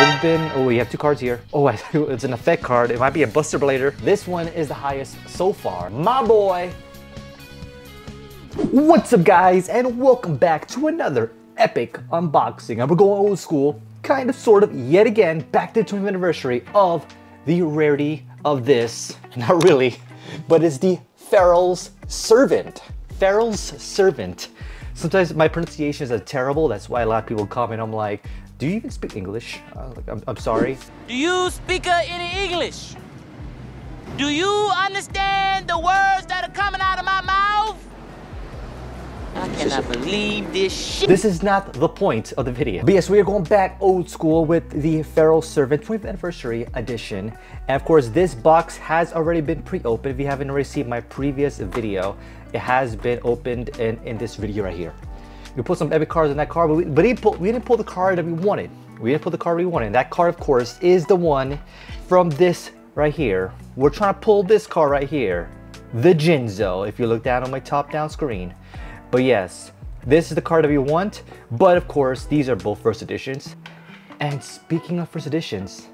Open. Oh, we have two cards here. Oh, it's an effect card. It might be a Buster Blader. This one is the highest so far. My boy. What's up, guys, and welcome back to another epic unboxing. And we're going old school, kind of, sort of, yet again, back to the 20th anniversary of the rarity of this. Not really, but it's the Pharaoh's Servant. Pharaoh's Servant. Sometimes my pronunciations are terrible. That's why a lot of people comment. I'm like, do you even speak English? I'm sorry. Do you speak any English? Do you understand the words that are coming out of my mouth? I cannot believe this shit. This is not the point of the video. But yes, we are going back old school with the Pharaoh's Servant 20th Anniversary Edition. And of course, this box has already been pre-opened. If you haven't already seen my previous video, it has been opened in this video right here. We put some epic cards in that card, but we didn't pull the card that we wanted. We didn't pull the card we wanted. That card, of course, is the one from this right here. We're trying to pull this card right here, the Jinzo, if you look down on my top-down screen. But yes, this is the card that we want, but of course, these are both first editions. And speaking of first editions,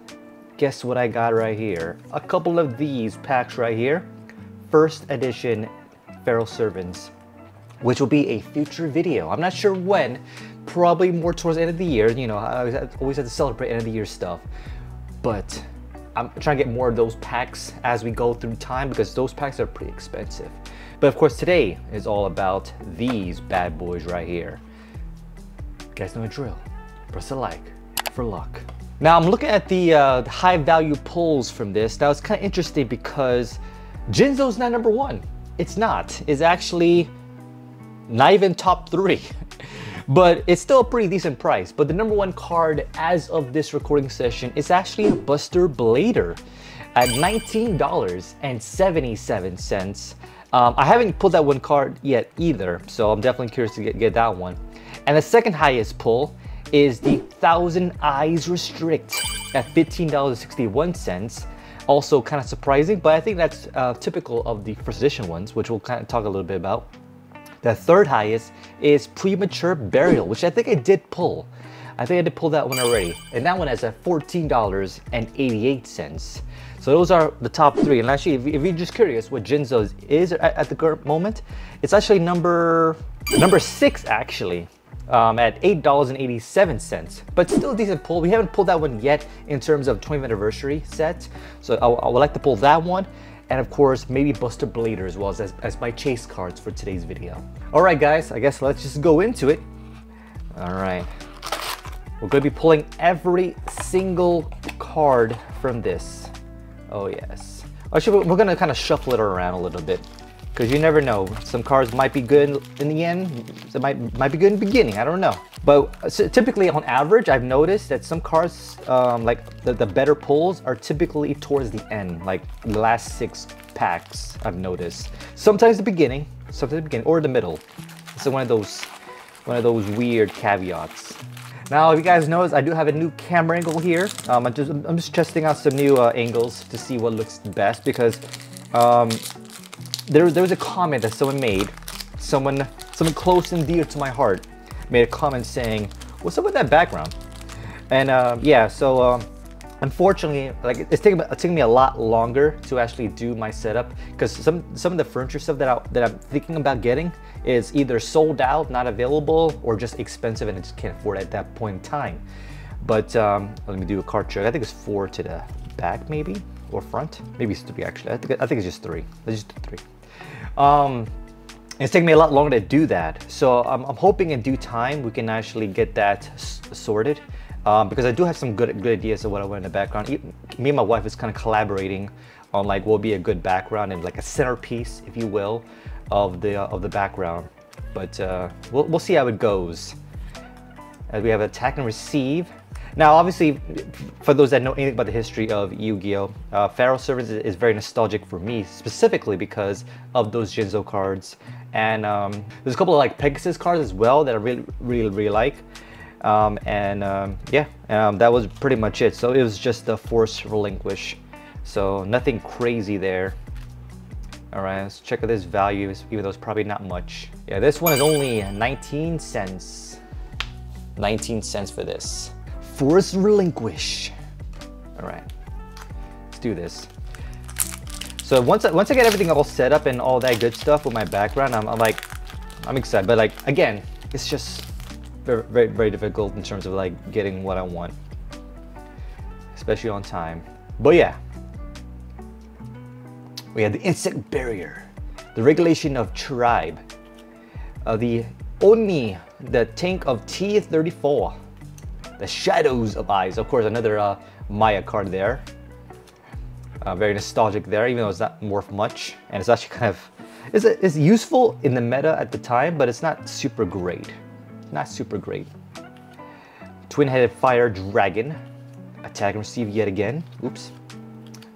guess what I got right here? A couple of these packs right here. First edition Pharaoh's Servants, which will be a future video. I'm not sure when, probably more towards the end of the year. You know, I always have to celebrate end of the year stuff. But I'm trying to get more of those packs as we go through time because those packs are pretty expensive. But of course, today is all about these bad boys right here. You guys know the drill. Press a like for luck. Now I'm looking at the high value pulls from this. Now it's kind of interesting because Jinzo's not number one. It's not. It's actually not even top three, but it's still a pretty decent price. But the number one card as of this recording session is actually a Buster Blader at $19.77. I haven't pulled that one card yet either, so I'm definitely curious to get that one. And the second highest pull is the Thousand Eyes Restrict at $15.61. Also kind of surprising, but I think that's typical of the first edition ones, which we'll kind of talk a little bit about. The third highest is Premature Burial, which I think I did pull. I think I did pull that one already. And that one is at $14.88. So those are the top three. And actually, if you're just curious what Jinzo's is at the current moment, it's actually number six actually, at $8.87. But still a decent pull. We haven't pulled that one yet in terms of 20th anniversary set. So I would like to pull that one. And of course, maybe Buster Blader as well as my chase cards for today's video. All right, guys, I guess let's just go into it. All right. We're going to be pulling every single card from this. Oh, yes. Actually, we're going to kind of shuffle it around a little bit because you never know. Some cards might be good in the end. They might be good in the beginning. I don't know. But so typically, on average, I've noticed that some cards, like the better pulls, are typically towards the end, like the last six packs, I've noticed. Sometimes the beginning, or the middle. It's one of those weird caveats. Now, if you guys notice, I do have a new camera angle here. I'm just testing out some new angles to see what looks best because there was a comment that someone made. Someone close and dear to my heart made a comment saying, "What's up with that background?" And yeah, so unfortunately, like it's taking me a lot longer to actually do my setup because some of the furniture stuff that I'm thinking about getting is either sold out, not available, or just expensive and I just can't afford it at that point in time. But let me do a card check. I think it's four to the back maybe, or front. Maybe it's three actually. I think it's just three. Let's just do three. It's taking me a lot longer to do that. So I'm hoping in due time we can actually get that sorted because I do have some good ideas of what I want in the background. Me and my wife is kind of collaborating on like what would be a good background and like a centerpiece, if you will, of the background, but we'll see how it goes. As we have attack and receive. Now, obviously, for those that know anything about the history of Yu-Gi-Oh, Pharaoh's Servant is very nostalgic for me, specifically because of those Jinzo cards, and there's a couple of like Pegasus cards as well that I really like, that was pretty much it. So it was just the Force Relinquish, so nothing crazy there. All right, let's check out this value, even though it's probably not much. Yeah, this one is only 19 cents for this. Force Relinquish. All right, let's do this. So once I get everything all set up and all that good stuff with my background, I'm excited. But like, again, it's just very, very difficult in terms of like getting what I want, especially on time. But yeah, we have the Insect Barrier, the Regulation of Tribe, the Oni, the Tank of T34, the Shadows of Eyes, of course, another Maya card there. Very nostalgic there, even though it's not worth much, and it's actually kind of, it's useful in the meta at the time, but it's not super great. Not super great. Twin-headed fire dragon, attack and receive yet again. Oops.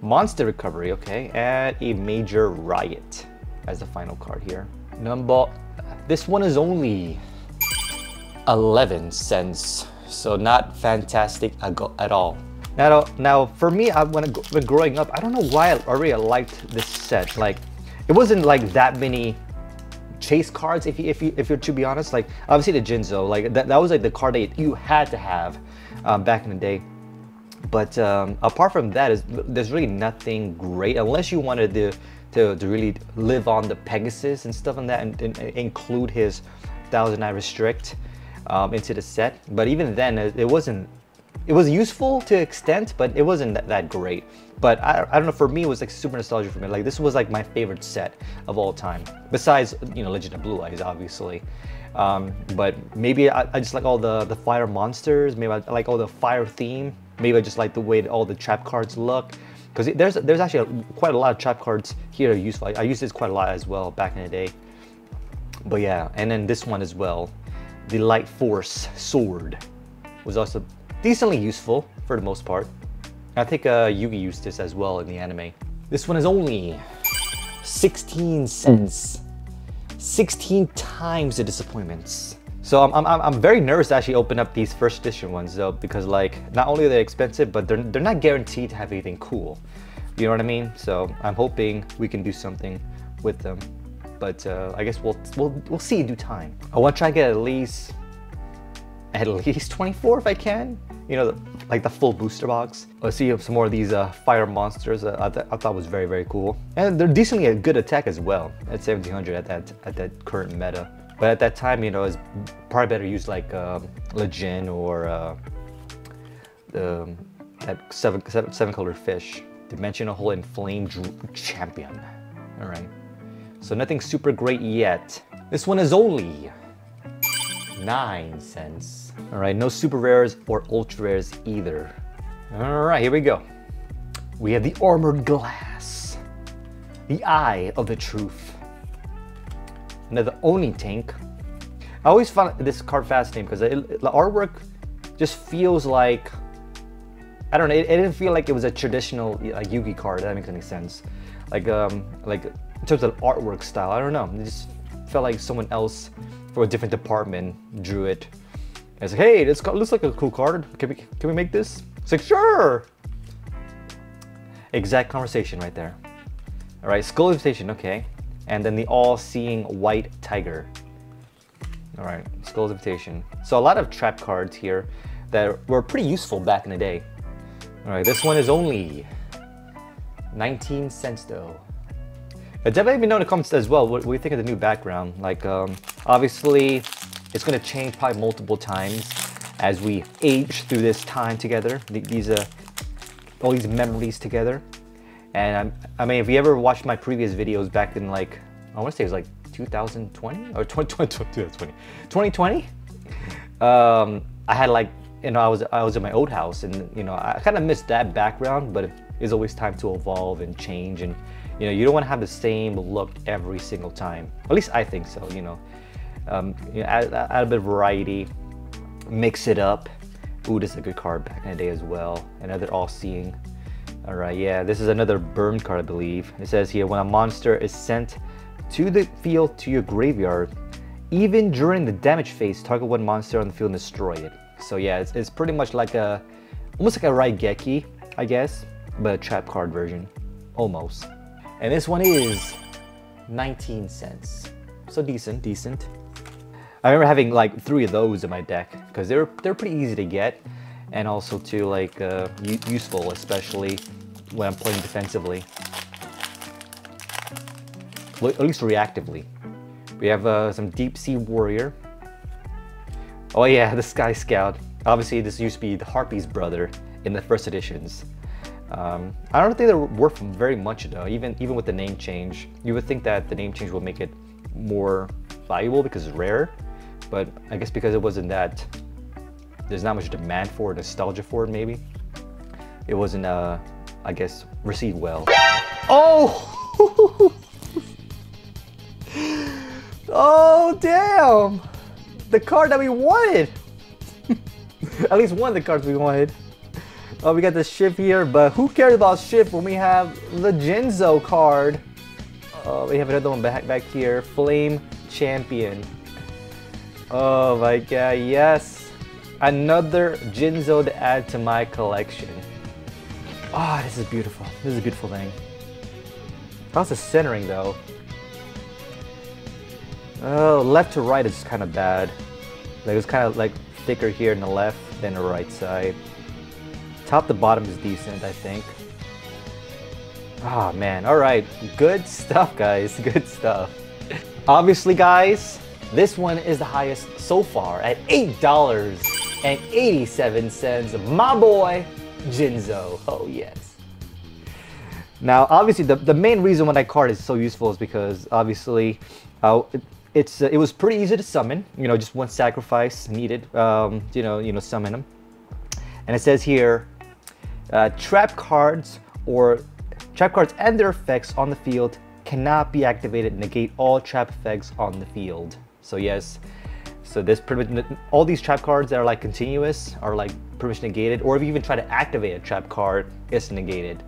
Monster recovery, okay, and a Major Riot as the final card here. Number, this one is only 11 cents, so not fantastic at all. Now for me, when growing up, I don't know why I already liked this set. Like, it wasn't like that many chase cards. If you're to be honest, like obviously the Jinzo, like that was like the card that you had to have back in the day. But apart from that, there's really nothing great unless you wanted to really live on the Pegasus and stuff on that, and include his Thousand-Eyed Restrict into the set. But even then, it wasn't. It was useful to an extent, but it wasn't that great. But I don't know, for me, it was like super nostalgic for me. Like, this was like my favorite set of all time. Besides, you know, Legend of Blue Eyes, obviously. But maybe I just like all the fire monsters. Maybe I like all the fire theme. Maybe I just like the way that all the trap cards look. Because there's actually quite a lot of trap cards here that are useful. I used this quite a lot as well back in the day. But yeah, and then this one as well. The Life Force Sword was also decently useful for the most part. I think Yugi used this as well in the anime. This one is only 16 cents. 16 times the disappointments. So I'm very nervous to actually open up these first edition ones though, because like, not only are they expensive, but they're not guaranteed to have anything cool. You know what I mean? So I'm hoping we can do something with them. But I guess we'll see in due time. I want to try and get at least 24 if I can, you know, like the full booster box. Let's see some more of these fire monsters. I thought was very, very cool, and they're decently a good attack as well at 1700 at that current meta. But at that time, you know, it's probably better used like Legend or that seven colored fish, Dimensional Hole and Flame Champion. All right, so nothing super great yet. This one is only 9 cents. All right, no super rares or ultra rares either. All right, here we go. We have the Armored Glass, the Eye of the Truth, another Oni Tank. I always found this card fascinating because the artwork just feels like, I don't know, it didn't feel like it was a traditional Yu-Gi card. That makes any sense. Like in terms of artwork style, I don't know, it just felt like someone else for a different department drew it. And it's like, hey, this looks like a cool card. Can we make this? It's like, sure. Exact conversation right there. All right, Skull Invitation, okay. And then the all-seeing white tiger. All right, Skull Invitation. So a lot of trap cards here that were pretty useful back in the day. All right, this one is only 19 cents though. Definitely let me know in the comments as well what you think of the new background. Like, obviously, it's going to change probably multiple times as we age through this time together. All these memories together. And I mean, if you ever watched my previous videos back in like, I want to say it was like 2020 or 2020. I had like, you know, I was in my old house, and you know, I kind of missed that background, but it's always time to evolve and change, and you know, you don't want to have the same look every single time. At least I think so, you know. Add a bit of variety, mix it up. Ooh, this is a good card back in the day as well. Another all-seeing. All right, yeah, this is another burn card, I believe. It says here, when a monster is sent to the field to your graveyard, even during the damage phase, target one monster on the field and destroy it. So yeah, it's pretty much like a, almost like a Raigeki, I guess, but a trap card version, almost. And this one is 19 cents. So decent. I remember having like 3 of those in my deck because they're pretty easy to get. and also too like useful, especially when I'm playing defensively. At least reactively. We have some Deep Sea Warrior. Oh yeah, the Sky Scout. Obviously, this used to be the Harpy's Brother in the first editions. I don't think they're worth very much though, even with the name change. You would think that the name change will make it more valuable because it's rare, but I guess because it wasn't that, there's not much demand for it, nostalgia for it maybe. It wasn't, I guess, received well. Oh! Oh, damn! The card that we wanted! At least one of the cards we wanted. Oh, we got the ship here, but who cares about ship when we have the Jinzo card? Oh, we have another one back here. Flame Champion. Oh my god, yes. Another Jinzo to add to my collection. Oh, this is beautiful. This is a beautiful thing. How's the centering though? Oh, left to right is kind of bad. Like it's kind of like thicker here in the left than the right side. Top to bottom is decent, I think. Ah, man, all right, good stuff, guys, good stuff. Obviously, guys, this one is the highest so far at $8.87. My boy, Jinzo, oh yes. Now, obviously, the main reason why that card is so useful is because, obviously, it was pretty easy to summon, you know, just one sacrifice needed, you know, summon them. And it says here, trap cards and their effects on the field cannot be activated. Negate all trap effects on the field. So yes, so this pretty much, all these trap cards that are like continuous are like pretty much negated, or if you even try to activate a trap card, it's negated.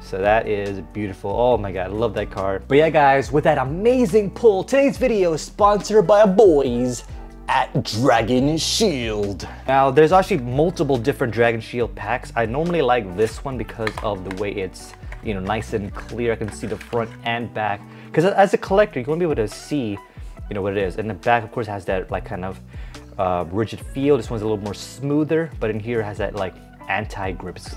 So that is beautiful. Oh my god, I love that card. But yeah guys, with that amazing pull, today's video is sponsored by our boys at Dragon Shield. Now there's actually multiple different Dragon Shield packs. I normally like this one because of the way it's, you know, nice and clear. I can see the front and back, because as a collector you want to be able to see, you know, what it is. And the back of course has that like kind of rigid feel. This one's a little more smoother, but in here it has that like anti-grips.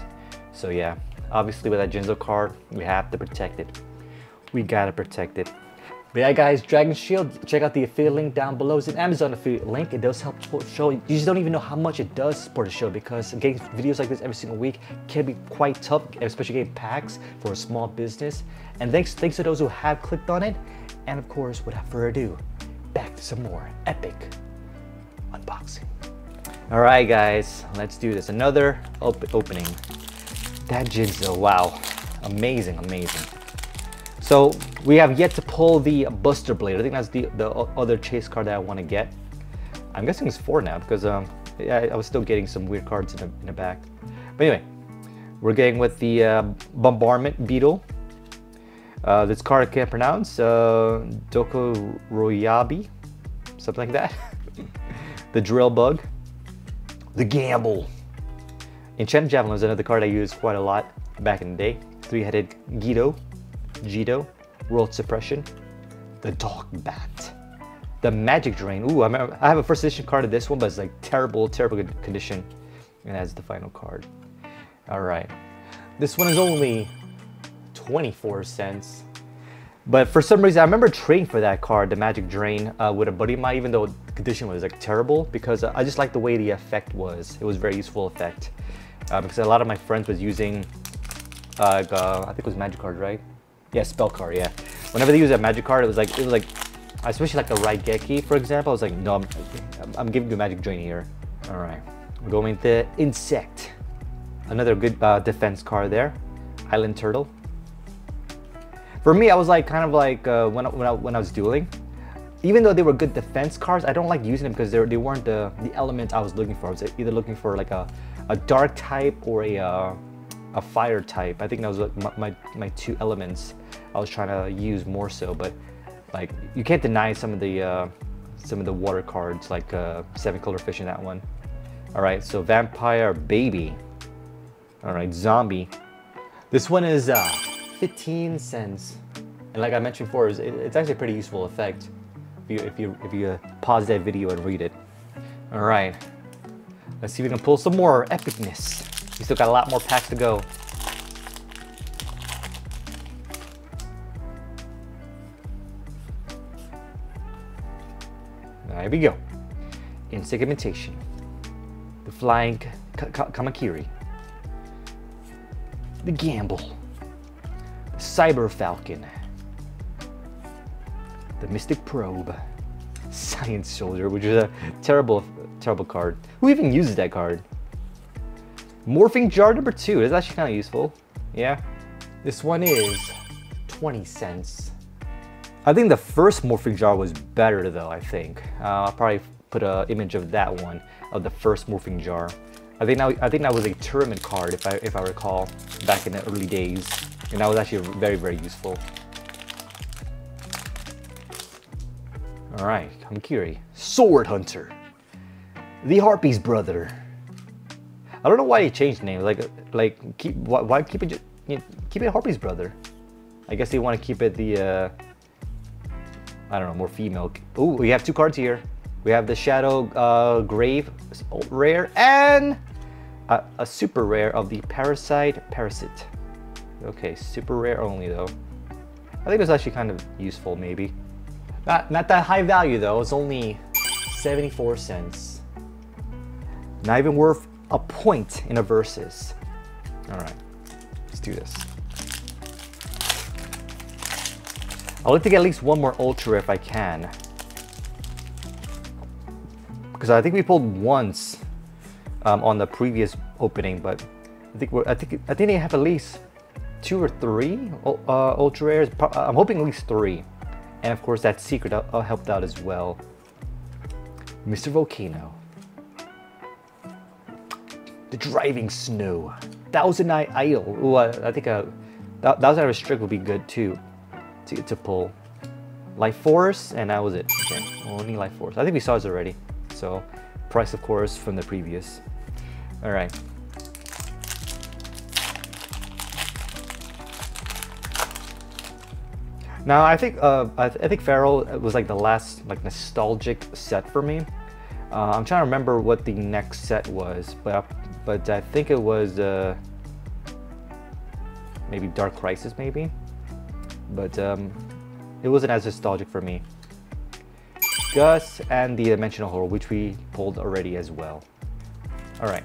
So yeah, obviously with that Jinzo card we have to protect it. We gotta protect it. But yeah guys, Dragon Shield, check out the affiliate link down below. It's an Amazon affiliate link. It does help support the show. You just don't even know how much it does support the show, because getting videos like this every single week can be quite tough, especially getting packs for a small business. And thanks to those who have clicked on it. And of course, without further ado, back to some more epic unboxing. All right guys, let's do this. Another opening. That Jinzo, wow. Amazing, amazing. So we have yet to pull the Buster Blader. I think that's the other chase card that I want to get. I'm guessing it's 4 now, because I was still getting some weird cards in the back. But anyway, we're getting with the Bombardment Beetle. This card I can't pronounce. Doko Royabi, something like that. The Drill Bug. The Gamble. Enchanted Javelin is another card I used quite a lot back in the day. Three-headed Gido, World Suppression, the Dog Bat, the Magic Drain. Ooh, I have a first edition card of this one, but it's like terrible, terrible condition. And that's the final card. All right. This one is only 24 cents. But for some reason, I remember trading for that card, the Magic Drain, with a buddy of mine, even though the condition was like terrible, because I just liked the way the effect was. It was a very useful effect. Because a lot of my friends was using, I think it was Magic card, right? Yeah, spell card, yeah. Whenever they use a magic card, it was like, especially like the Raigeki, for example, I was like, no, I'm giving you a Magic Drain here. All right, we're going with the Insect. Another good defense card there. Island Turtle. For me, I was like, kind of like, when I was dueling, even though they were good defense cards, I don't like using them because they weren't the element I was looking for. I was either looking for like a dark type or a fire type. I think that was my two elements I was trying to use more so. But like, you can't deny some of the water cards, like 7-color fish in that one. All right, so Vampire Baby. All right, Zombie. This one is 15 cents, and like I mentioned before, it's actually a pretty useful effect if you pause that video and read it. All right, Let's see if we can pull some more epicness. We still got a lot more packs to go. There we go. Insect Invitation. The Flying Kamakiri. The Gamble. The Cyber Falcon. The Mystic Probe. Science Soldier, which is a terrible card. Who even uses that card? Morphing Jar number 2. That's actually kind of useful. Yeah. This one is 20 cents. I think the first Morphing Jar was better though, I think. I'll probably put an image of that one, of the first Morphing Jar. I think that was a tournament card, if I recall, back in the early days. And that was actually very, very useful. All right, Kamakiri. Sword Hunter. The Harpy's Brother. I don't know why he changed the name. Why keep it Harpy's Brother? I guess they want to keep it the, I don't know, more female. Ooh, we have two cards here. We have the Shadow Grave Rare and a Super Rare of the Parasite. Okay, Super Rare only though. I think it's actually kind of useful maybe. Not that high value though, it's only 74 cents. Not even worth a point in a versus. All right, let's do this. I'll like to get at least one more Ultra if I can. Because I think we pulled once on the previous opening, but I think they have at least 2 or 3 Ultra Rares. I'm hoping at least 3. And of course that secret helped out as well. Mr. Volcano. The Driving Snow. Thousand-Eyed Idol. Ooh, I think Thousand-Eyed Restrict would be good too. To pull. Life Force, and that was it. Okay. Only Life Force. I think we saw this already. So, price of course from the previous. All right. Now I think Pharaoh was like the last like nostalgic set for me. I'm trying to remember what the next set was, but I think it was maybe Dark Crisis maybe. But it wasn't as nostalgic for me. Gus and the Dimensional Horror, which we pulled already as well. All right.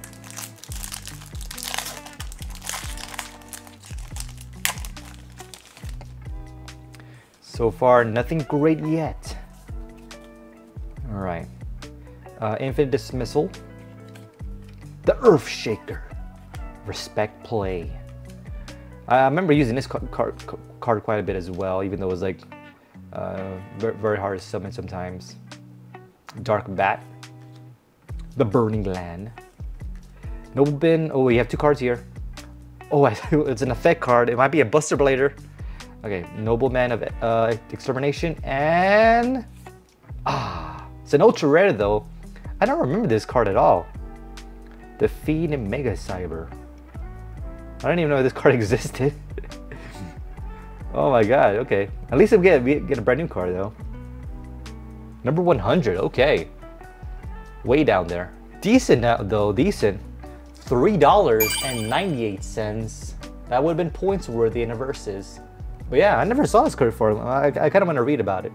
So far, nothing great yet. All right. Infinite Dismissal. The Earth Shaker. Respect Play. I remember using this card quite a bit as well, even though it was like very hard to summon sometimes. Dark Bat. The Burning Land. Nobleman. Oh, you have two cards here. Oh, it's an effect card. It might be a Buster Blader. Okay, Nobleman of Extermination and... Ah, it's an ultra rare though. I don't remember this card at all. The Fiend and Mega Cyber. I didn't even know this card existed. Oh my god, okay. At least we get a brand new card though. Number 100, okay. Way down there. Decent though, decent. $3.98. That would have been points worthy in a versus. But yeah, I never saw this card before. I kind of want to read about it.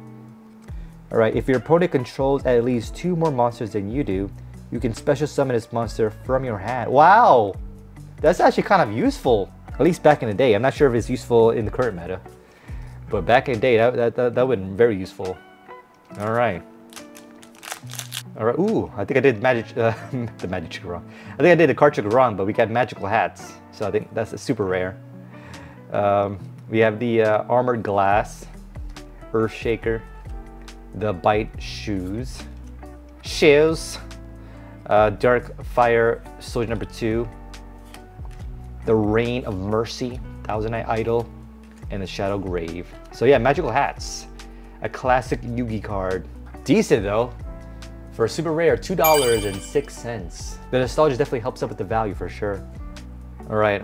All right, if your opponent controls at least 2 more monsters than you do, you can special summon this monster from your hand. Wow! That's actually kind of useful. At least back in the day. I'm not sure if it's useful in the current meta. But back in the day, that would have been very useful. Alright. Alright, ooh, I think I did magic, the magic trick wrong. I think I did the card trick wrong, but we got magical hats. So I think that's a super rare. We have the Armored Glass, Earth Shaker, the Bite Shoes, Dark Fire Soldier number 2, the Reign of Mercy, Thousand-Eyed Idol, and the Shadow Grave. So yeah, Magical Hats, a classic Yu-Gi card. Decent though, for a super rare, $2.06. The nostalgia definitely helps up with the value for sure. All right,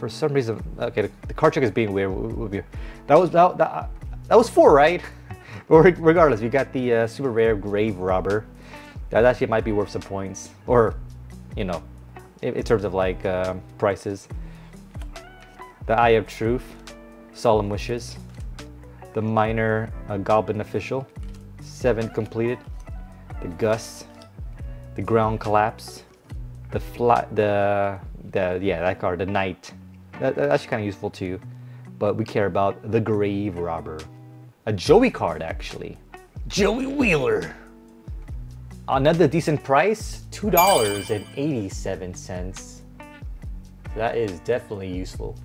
for some reason, okay, the card trick is being weird. That was 4, right? But regardless, we got the super rare Grave Robber, That actually might be worth some points, or, you know, in terms of like prices. The Eye of Truth, Solemn Wishes, the Minor Goblin Official, 7 completed, the Gust, the Ground Collapse, the Fly, yeah, that card, the Knight. That's actually kind of useful too, but we care about the Grave Robber. A Joey card actually, Joey Wheeler. Another decent price, $2.87. That is definitely useful.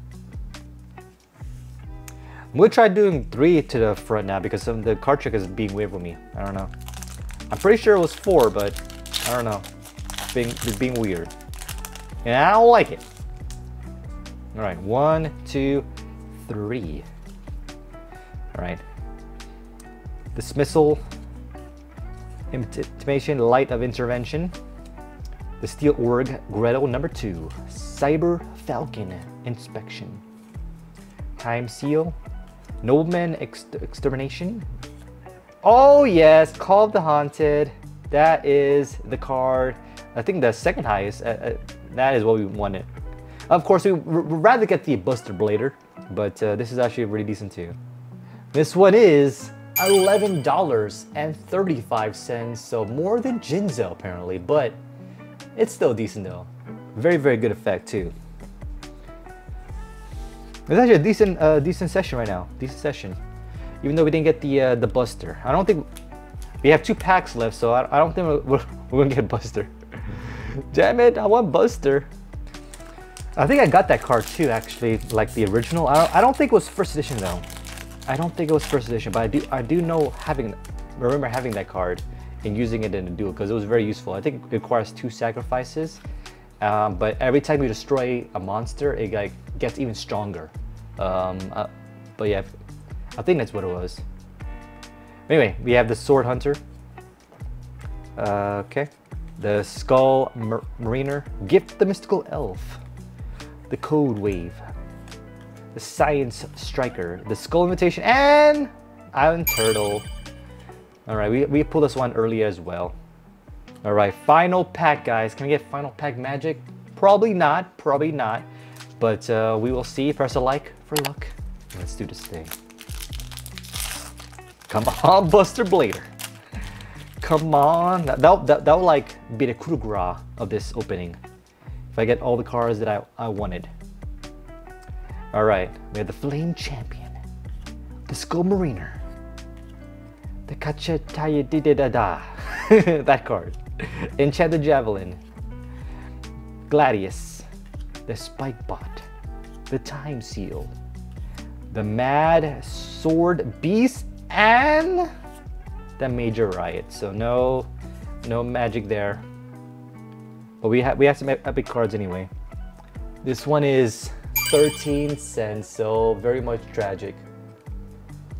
I'm gonna try doing 3 to the front now because some of the card trick is being weird with me. I don't know. I'm pretty sure it was 4, but I don't know. It's being weird. And I don't like it. Alright, 1, 2, 3. Alright. Dismissal. Intimation, Light of Intervention, the Steel Org, Gretel #2, Cyber Falcon, Inspection, Time Seal, Nobleman Extermination. Oh yes, Call of the Haunted. That is the card. I think the second highest. That is what we wanted. Of course, we would rather get the Buster Blader, but this is actually really decent too. This one is $11.35, so more than Jinzo apparently, but it's still decent though. Very, very good effect too. It's actually a decent, decent session right now. Decent session, even though we didn't get the Buster. I don't think we have 2 packs left, so I don't think we're gonna get Buster. Damn it! I want Buster. I think I got that card too, actually, like the original. I don't think it was first edition though. I don't think it was first edition, but I do know remember having that card and using it in a duel because it was very useful. I think it requires 2 sacrifices, but every time you destroy a monster, it like gets even stronger. But yeah, I think that's what it was. Anyway, we have the Sword Hunter. Okay, the Skull Mariner, Gift the Mystical Elf, the Code Wave, the Science Striker, the Skull Invitation, and Island Turtle. Alright, we pulled this one earlier as well. Alright, final pack, guys. Can we get final pack magic? Probably not, but we will see. Press a like for luck. Let's do this thing. Come on, Buster Blader. Come on. That would like be the coup de grace of this opening. If I get all the cards that I wanted. Alright, we have the Flame Champion, the Skull Mariner, the Kachetayadididada, that card, Enchanted Javelin, Gladius, the Spike Bot, the Time Seal, the Mad Sword Beast, and the Major Riot. So no magic there, but we have some epic cards anyway. This one is 13¢, so very much tragic,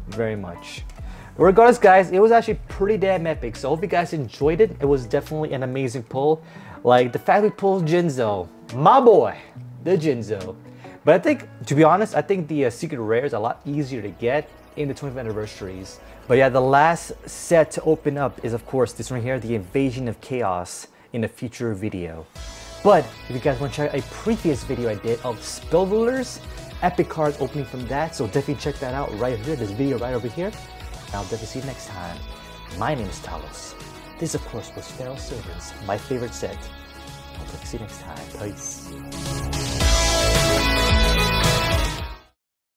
very much. Regardless, guys, it was actually pretty damn epic, so hope you guys enjoyed it. It was definitely an amazing pull. Like the fact we pulled Jinzo, my boy, the Jinzo. But I think, to be honest, I think the secret rare is a lot easier to get in the 20th anniversaries. But yeah, the last set to open up is of course this one here, the Invasion of Chaos, in a future video. But if you guys want to check out a previous video I did of Spell Rulers, epic cards opening from that, so definitely check that out right here, this video right over here. And I'll definitely see you next time. My name is Talos. This of course was Pharaoh's Servant, my favorite set. I'll see you next time. Peace.